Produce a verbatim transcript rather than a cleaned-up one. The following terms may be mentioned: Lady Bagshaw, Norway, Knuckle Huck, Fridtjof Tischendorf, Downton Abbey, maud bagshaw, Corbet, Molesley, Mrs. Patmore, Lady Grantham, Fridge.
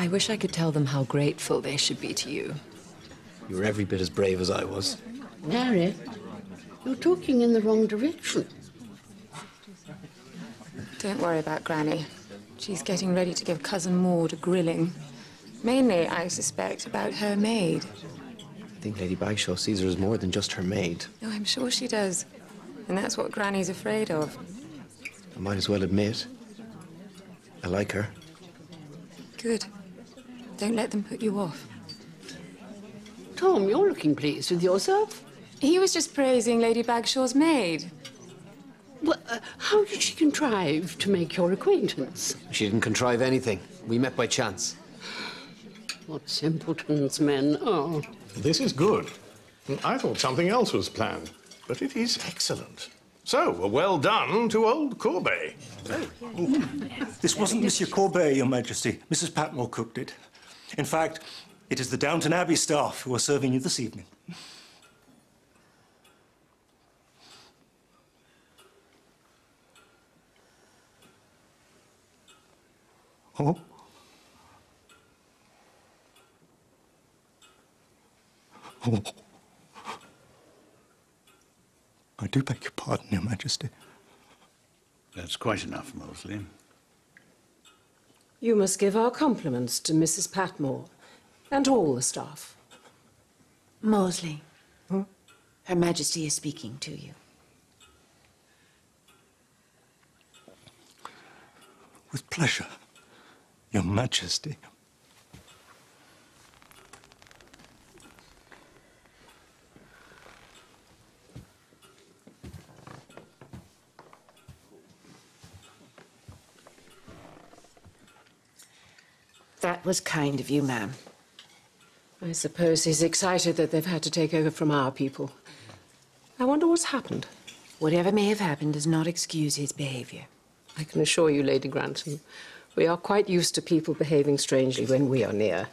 I wish I could tell them how grateful they should be to you. You were every bit as brave as I was. Harry, you're talking in the wrong direction. Don't worry about Granny. She's getting ready to give Cousin Maud a grilling. Mainly, I suspect, about her maid. I think Lady Bagshaw sees her as more than just her maid. No, I'm sure she does. And that's what Granny's afraid of. I might as well admit, I like her. Good. Don't let them put you off. Tom, you're looking pleased with yourself. He was just praising Lady Bagshaw's maid. Well, uh, how did she contrive to make your acquaintance? She didn't contrive anything. We met by chance. What simpletons men are. This is good. I thought something else was planned, but it is excellent. So, a well done to old Corbet. Oh. Oh. This wasn't Monsieur Corbet, Your Majesty. Missus Patmore cooked it. In fact, it is the Downton Abbey staff who are serving you this evening. Oh? Oh. I do beg your pardon, Your Majesty. That's quite enough, Molesley. You must give our compliments to Missus Patmore and all the staff. Molesley, hmm? Her Majesty is speaking to you. With pleasure, Your Majesty. That was kind of you, ma'am. I suppose he's excited that they've had to take over from our people. I wonder what's happened. Whatever may have happened does not excuse his behaviour. I can assure you, Lady Grantham, we are quite used to people behaving strangely when we are near.